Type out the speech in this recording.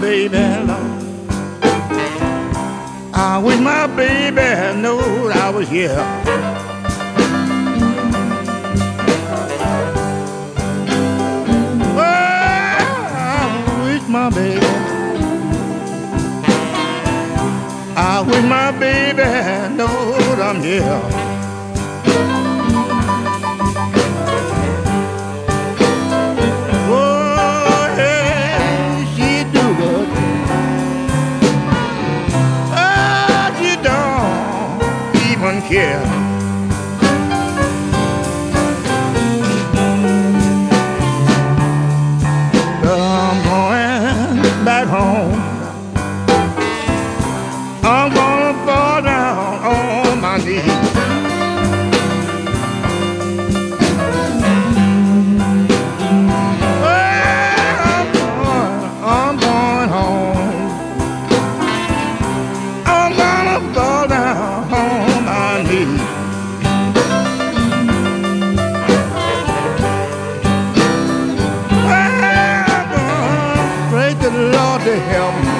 baby alone. I wish my baby had known I was here. Oh, I wish my baby, I wish my baby had known I'm here. Yeah. I'm going back home. I'm gonna fall down on my knees. Well, I'm going home. I'm gonna fall down on Lord, to help me.